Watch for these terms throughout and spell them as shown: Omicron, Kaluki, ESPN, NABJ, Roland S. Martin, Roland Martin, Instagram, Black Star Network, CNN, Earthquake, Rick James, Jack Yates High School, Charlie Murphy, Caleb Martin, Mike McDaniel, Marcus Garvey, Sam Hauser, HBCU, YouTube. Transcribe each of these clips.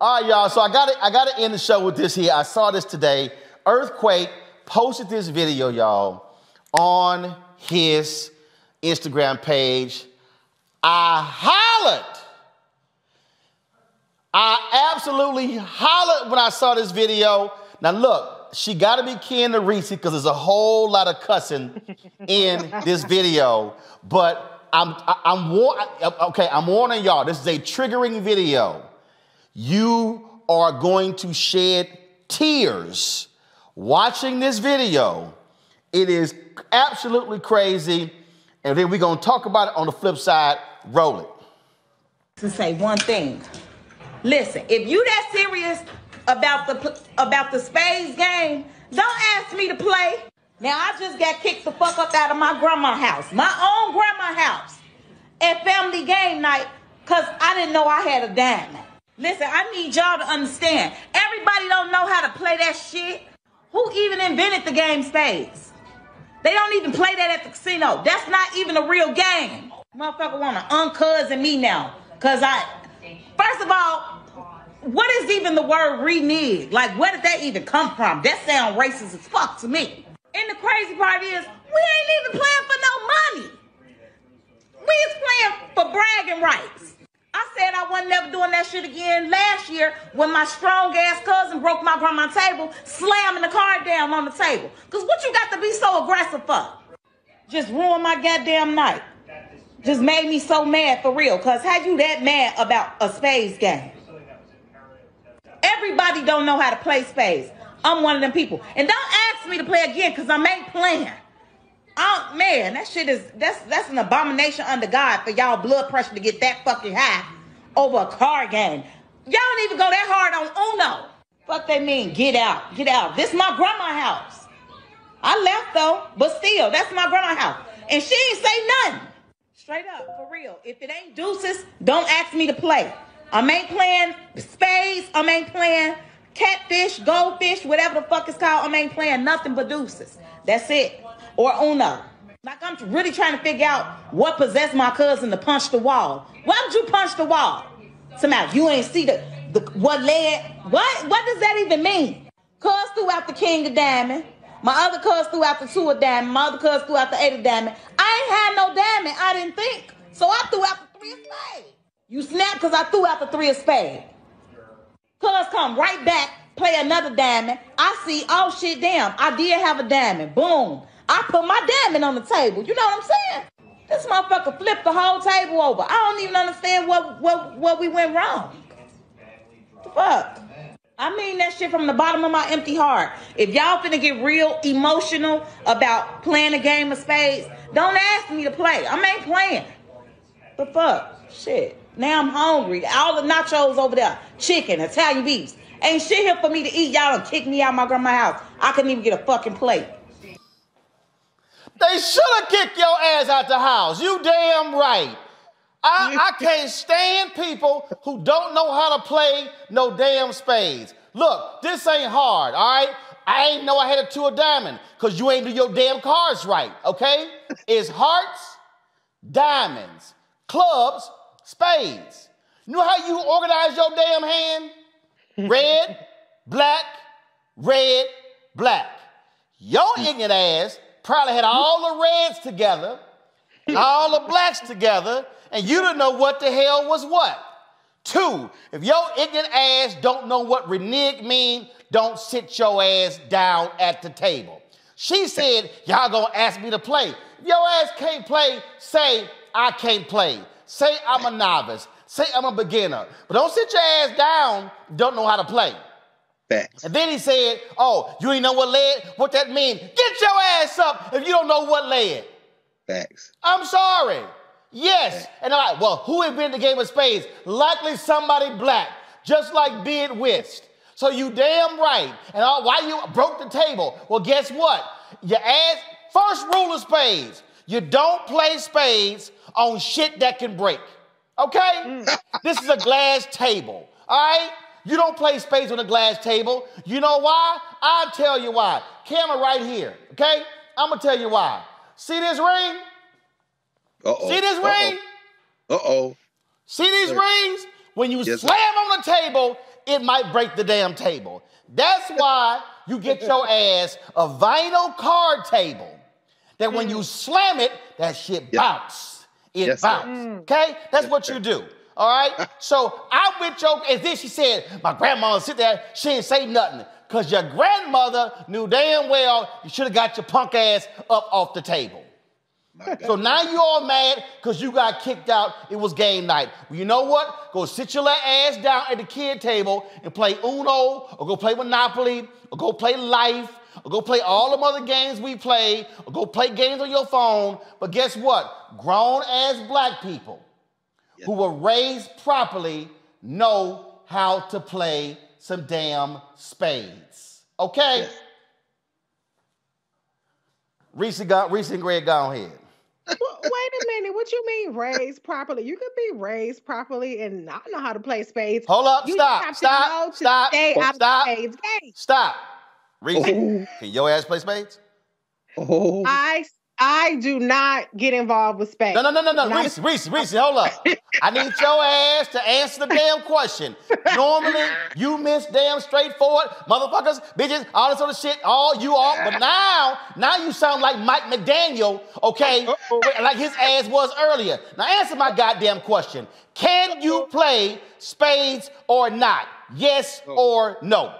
All right, y'all. So I gotta end the show with this here. I saw this today. Earthquake posted this video, y'all, on his Instagram page. I hollered. I absolutely hollered when I saw this video. Now look, she gotta be kin to Reese because there's a whole lot of cussing in this video. But I'm warning y'all. This is a triggering video. You are going to shed tears watching this video. It is absolutely crazy. And then we're going to talk about it on the flip side. Roll it. To say one thing. Listen, if you that serious about the spades game, don't ask me to play. Now, I just got kicked the fuck up out of my grandma's house, my own grandma's house, at family game night, because I didn't know I had a dime. Listen, I need y'all to understand. Everybody don't know how to play that shit. Who even invented the game spades? They don't even play that at the casino. That's not even a real game. Motherfucker want to uncousin me now, because first of all, what is even the word renege? Like, where did that even come from? That sounds racist as fuck to me. And the crazy part is, we ain't even playing for no money. We is playing for bragging rights. I said I wasn't never doing that shit again last year when my strong-ass cousin broke my grandma's table, slamming the card down on the table. Because what you got to be so aggressive for? Just ruined my goddamn night. Just made me so mad for real. Because how you that mad about a spades game? Everybody don't know how to play spades. I'm one of them people. And don't ask me to play again because I ain't playing. Oh, man, that shit is, that's an abomination under God for y'all blood pressure to get that fucking high over a card game. Y'all don't even go that hard on Uno. Fuck they mean, get out, get out. This my grandma's house. I left though, but still, that's my grandma's house. And she ain't say nothing. Straight up, for real. If it ain't deuces, don't ask me to play. I ain't playing spades, I ain't playing catfish, goldfish, whatever the fuck it's called. I ain't playing nothing but deuces. That's it. Or Uno. Like, I'm really trying to figure out what possessed my cousin to punch the wall. Why would you punch the wall? Somehow, you ain't see the what led. What does that even mean? Cuz threw out the king of diamond. My other cuz threw out the two of diamond. My other cuz threw out the eight of diamond. I ain't had no diamond, I didn't think. So I threw out the three of spades. You snapped because I threw out the three of spades. Cuz come right back, play another diamond. I see, oh shit, damn, I did have a diamond. Boom. I put my diamond on the table. You know what I'm saying? This motherfucker flipped the whole table over. I don't even understand what we went wrong. The fuck? I mean that shit from the bottom of my empty heart. If y'all finna get real emotional about playing a game of spades, don't ask me to play. I ain't playing. The fuck? Shit. Now I'm hungry. All the nachos over there. Chicken, Italian beefs. Ain't shit here for me to eat. Y'all done kicked me out of my grandma's house. I couldn't even get a fucking plate. They should have kicked your ass out the house. You damn right. I can't stand people who don't know how to play no damn spades. Look, this ain't hard, all right? I ain't know I had a two of diamond because you ain't do your damn cards right, okay? It's hearts, diamonds, clubs, spades. You know how you organize your damn hand? Red, black, red, black. Your ignorant ass probably had all the reds together, all the blacks together, and you didn't know what the hell was what. Two, if your ignorant ass don't know what renege mean, don't sit your ass down at the table. She said, y'all gonna ask me to play. If your ass can't play, say, I can't play. Say I'm a novice. Say I'm a beginner. But don't sit your ass down. Don't know how to play. Facts. And then he said, oh, you ain't know what led? What that mean? Get your ass up if you don't know what led. Facts. I'm sorry. Yes. Facts. And I'm like, well, who invented the game of spades? Likely somebody black. Just like Bid West. So you damn right. And why you broke the table? Well, guess what? Your ass, first rule of spades. You don't play spades on shit that can break, okay? This is a glass table, all right? You don't play spades on a glass table. You know why? I'll tell you why. Camera right here, okay? I'm gonna tell you why. See this ring? Uh-oh. See this ring? Uh-oh. See these rings? When you slam on the table, it might break the damn table. That's why you get your ass a vinyl card table that when you slam it, that shit bounce. It bounce. Okay? That's what you do. All right? So I went your, and then she said, my grandma sit there, she didn't say nothing. Because your grandmother knew damn well you should have got your punk ass up off the table. So now you all mad because you got kicked out. It was game night. Well, you know what? Go sit your ass down at the kid table and play Uno or go play Monopoly or go play Life or go play all them other games we play or go play games on your phone. But guess what? Grown-ass black people who were raised properly know how to play some damn spades. Okay? Yes. Reese and Greg, go ahead. Well, wait a minute. What you mean raised properly? You could be raised properly and not know how to play spades. Hold up. You stop. Reese, can your ass play spades? I do not get involved with spades. No. Reese, hold up. I need your ass to answer the damn question. Normally, you miss damn straightforward motherfuckers, bitches, all this sort of shit, all you all. But now you sound like Mike McDaniel, okay? Like his ass was earlier. Now answer my goddamn question. Can you play spades or not? Yes or no?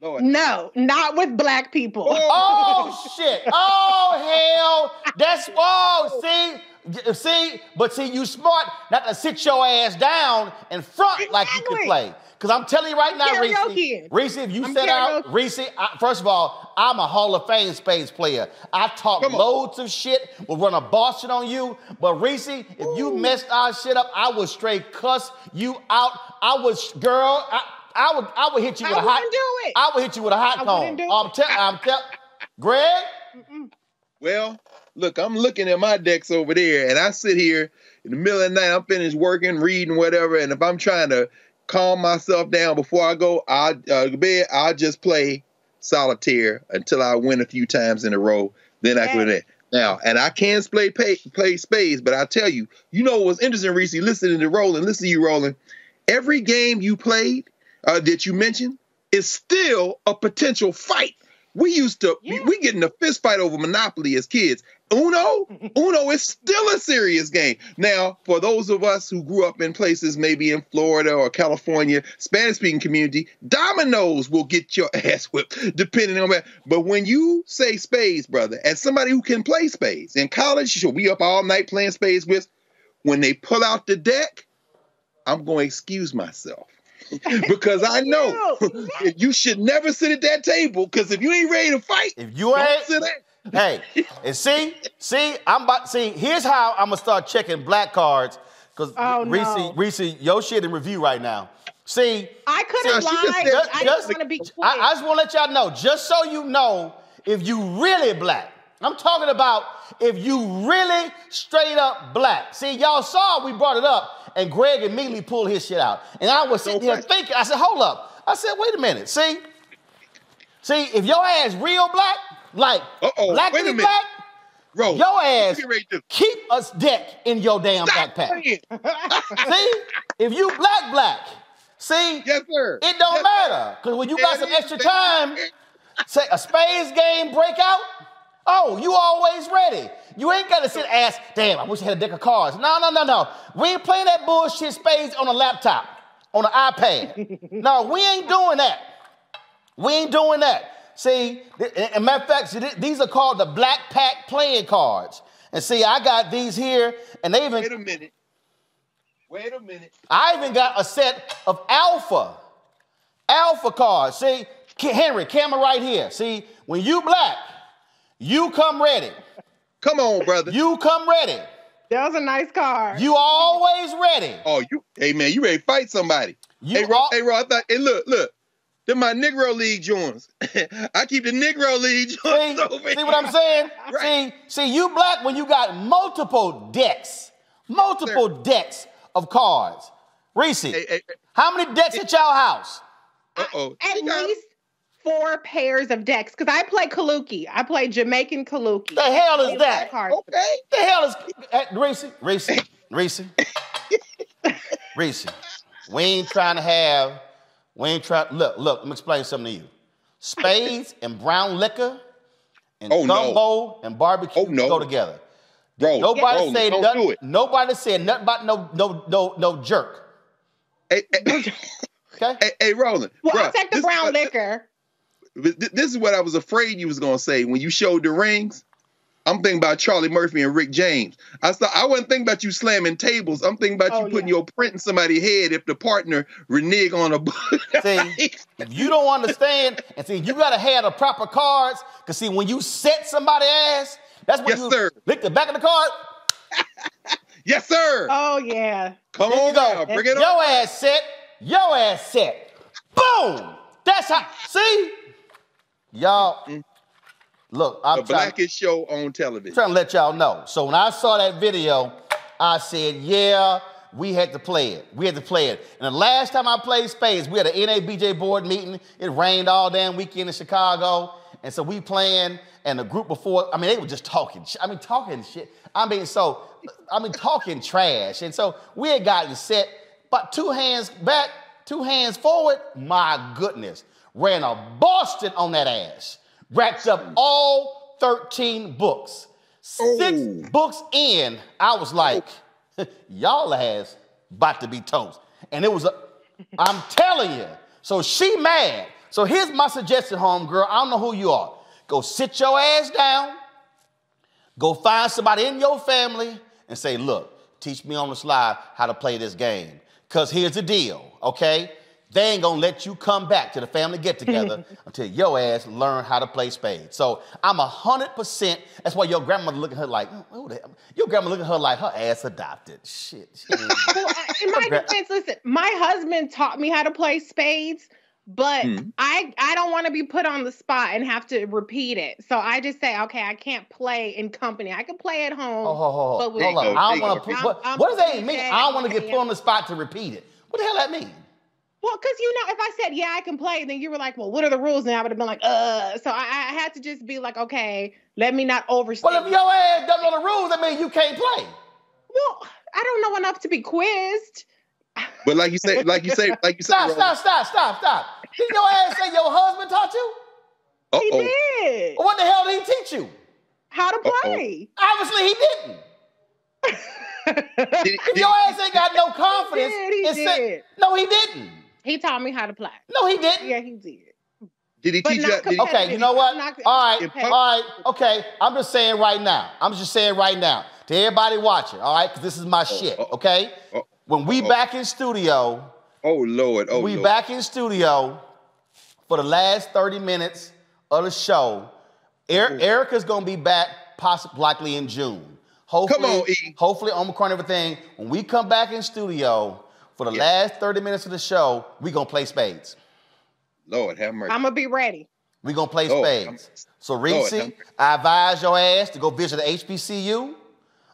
No, not with black people. Oh, shit. Oh, hell. That's, oh, see, but see, you smart not to sit your ass down in front like you can play. Because I'm telling you right now, Reese, if you set out, Reese, first of all, I'm a Hall of Fame spades player. I talk loads of shit. We'll run a boss shit on you. But Reese, if you messed our shit up, I would straight cuss you out. I was, girl, I would hit you with a hot. I would hit you with a hot comb. Greg? Well, look, I'm looking at my decks over there, and I sit here in the middle of the night. I'm finished working, reading, whatever, and if I'm trying to calm myself down before I go to bed, I'll just play solitaire until I win a few times in a row. Then I can do that. Now, and I can play spades, but I tell you, you know what's interesting, Reese, listening to Roland, listen to you, Roland, every game you played, that you mentioned is still a potential fight. We used to we get in a fist fight over Monopoly as kids. Uno is still a serious game. Now, for those of us who grew up in places maybe in Florida or California, Spanish-speaking community, dominoes will get your ass whipped, depending on that. But when you say spades, brother, as somebody who can play spades, in college, sure, we up all night playing spades with, when they pull out the deck, I'm going to excuse myself. Because I know you should never sit at that table. Because if you ain't ready to fight, if you ain't, sit at. Hey, and see, I'm about to see. Here's how I'm gonna start checking black cards. Because Reese, your shit in review right now. See, I couldn't lie. I just want to be. I just want to let y'all know, just so you know, if you really black. I'm talking about if you really straight up black. See, y'all saw we brought it up, and Greg immediately pulled his shit out. And I was sitting here thinking, I said, hold up. I said, wait a minute. See, if your ass real black, like black, Bro, your ass keep a deck in your damn backpack. See, if you black, see, it don't matter. Because when you got some extra time, say a spades game breakout, oh, you always ready. You ain't got to sit and ask, damn, I wish I had a deck of cards. No. We ain't playing that bullshit spades on a laptop, on an iPad. No, we ain't doing that. See, and matter of fact, see, these are called the Black Pack playing cards. And see, I got these here, and they even... Wait a minute. I even got a set of alpha cards. See, Henry, camera right here. See, when you black... You come ready. Come on, brother. You come ready. That was a nice card. You always ready. Oh, you, hey, man, you ready to fight somebody. Hey, Ro, I thought, hey, look. They're my Negro League joints. I keep the Negro League joints over here. See what I'm saying? Right. See, you black when you got multiple decks of cards. Reese, how many decks at y'all house? At least four pairs of decks, because I play Kaluki. I play Jamaican Kaluki. The hell is that? Okay. The hell is... Reese. We ain't trying to have We ain't trying. Look, let me explain something to you. Spades and brown liquor and gumbo and barbecue go together. Bro, nobody said nothing. Nobody said nothing about no jerk. Okay. Hey, Roland. Well, bro, I said the brown liquor. This is what I was afraid you was gonna say when you showed the rings. I'm thinking about Charlie Murphy and Rick James. I wasn't thinking about you slamming tables. I'm thinking about you putting your print in somebody's head if the partner renege on a book. See, you don't understand. And see, you gotta have the proper cards. Cause see, when you set somebody's ass, that's when you lick the back of the card. Yes, sir. Oh yeah. Come on, go. Bring it on. Your ass set. Your ass set. Boom. That's how. See, y'all. Look, I'm the blackest show on television. I'm trying to let y'all know. So when I saw that video, I said, yeah, we had to play it. We had to play it. And the last time I played spades, we had an NABJ board meeting. It rained all damn weekend in Chicago. And so we playing, and the group before, I mean, they were just talking. I mean, talking shit. I mean, talking trash. And so we had gotten set, but 2 hands back, 2 hands forward. My goodness. Ran a Boston on that ass. Racked up all 13 books. 6 books in, I was like, y'all ass about to be toast. And it was, I'm telling you. So she mad. So here's my suggestion, homegirl. I don't know who you are. Go sit your ass down. Go find somebody in your family and say, look, teach me on the slide how to play this game. Because here's the deal, okay? They ain't gonna let you come back to the family get-together until your ass learn how to play spades. So I'm 100%. That's why your grandmother looking at her like, who the hell? Your grandma looking at her like her ass adopted. Shit. Well, in my defense, listen, my husband taught me how to play spades, but I don't want to be put on the spot and have to repeat it. So I just say, okay, I can't play in company. I can play at home. Hold on. I don't want to. What does that mean? I don't want to get put on the spot to repeat it. What the hell that mean? Well, because, you know, if I said, yeah, I can play, then you were like, well, what are the rules? And I would have been like, So I had to just be like, okay, let me not overstay. Well, if your ass doesn't know the rules, that means you can't play. Well, I don't know enough to be quizzed. But like you say. Stop. Did your ass say your husband taught you? Uh-oh. He did. Well, what the hell did he teach you? How to play. Obviously, he didn't. If your ass ain't got no confidence. He did. No, he didn't. He taught me how to play. No, he didn't. Yeah, he did. Did he teach you? Okay, you know what? All right. Okay, I'm just saying right now. To everybody watching, all right? Because this is my shit, okay? When we back in studio. Oh, Lord. Oh, we back in studio for the last 30 minutes of the show. Erica's going to be back likely in June. Hopefully, come on, E. Hopefully, Omicron and everything. When we come back in studio, for the last 30 minutes of the show, we're going to play spades. Lord, have mercy. I'm going to be ready. We're going to play spades. So, Reese, I advise your ass to go visit the HBCU.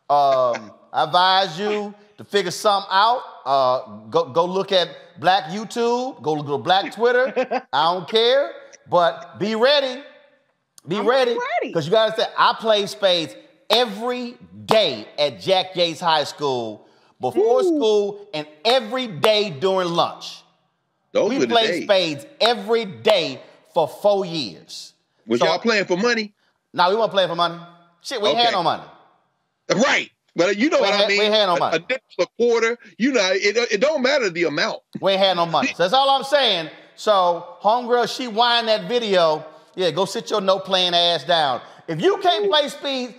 I advise you to figure something out. Go look at Black YouTube. Go look at Black Twitter. I don't care. But be ready. Be ready. Because you got to say, I play spades every day at Jack Yates High School. Before school and every day during lunch. We played spades every day for 4 years. Was y'all playing for money? No, we weren't playing for money. Shit, we had no money. Right. Well, you know what I mean. We had no money. A quarter, you know, it don't matter the amount. We ain't had no money. So that's all I'm saying. So, homegirl, she whined that video. Yeah, go sit your no-playing ass down. If you can't play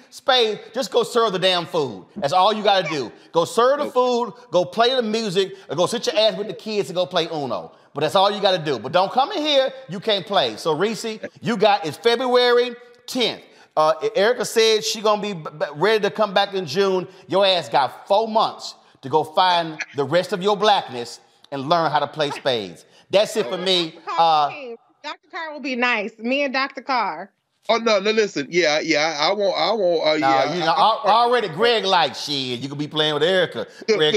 spades, just go serve the damn food. That's all you got to do. Go serve the food, go play the music, or go sit your ass with the kids and go play Uno. But that's all you got to do. But don't come in here, you can't play. So, Reese, you got, it's February 10th. Erica said she's going to be ready to come back in June. Your ass got 4 months to go find the rest of your blackness and learn how to play spades. That's it for me. Dr. Carr will be nice. Me and Dr. Carr. Oh no! Listen, yeah. I won't. You know, already Greg like shit. You could be playing with Erica. Greg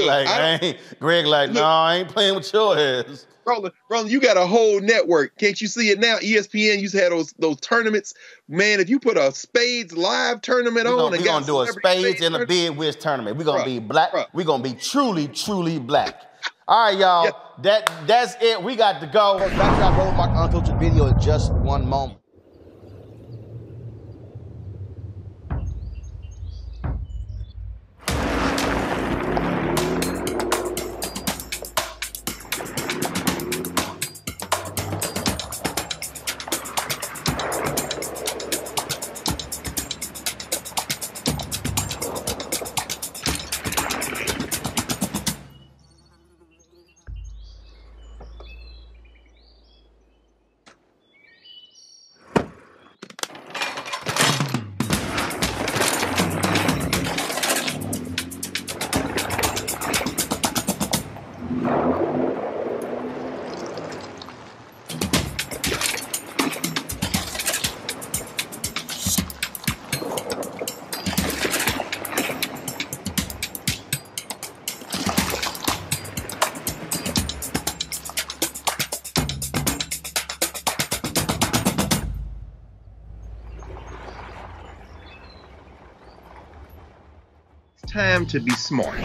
like, no, I ain't playing with your ass. Roland, you got a whole network. Can't you see it now? ESPN used to have those tournaments. Man, if you put a spades live tournament on, we're gonna do a spades and a bid whiz tournament. We're gonna be black. We're gonna be truly, truly black. All right, y'all. Yeah. That's it. We got to go. Back to that Roland Martin Unfiltered video in just one moment. Time to be smart.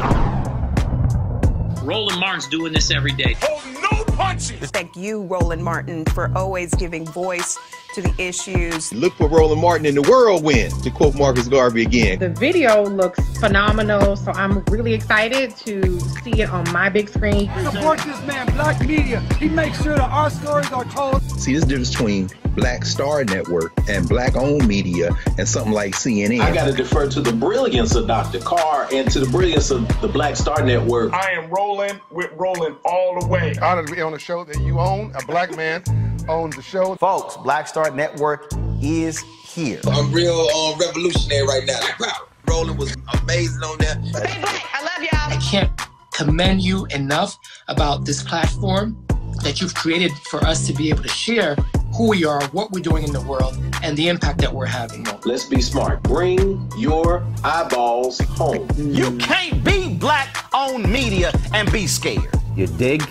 Roland Martin's doing this every day. Oh, no punching! Thank you, Roland Martin, for always giving voice to the issues. Look for Roland Martin in the whirlwind, to quote Marcus Garvey again. The video looks phenomenal, so I'm really excited to see it on my big screen. Support this man, Black Media. He makes sure that our stories are told. See, there's a difference between Black Star Network and Black-owned media and something like CNN. I got to defer to the brilliance of Dr. Carr and to the brilliance of the Black Star Network. I am rolling with Roland all the way. Honored to be on a show that you own, a black man owns the show. Folks, Black Star Network is here. I'm real revolutionary right now. Like, wow, Roland was amazing on there. Hey, Black, I love y'all. I can't commend you enough about this platform that you've created for us to be able to share who we are, what we're doing in the world, and the impact that we're having. Let's be smart. Bring your eyeballs home. You can't be black-owned media and be scared. You dig?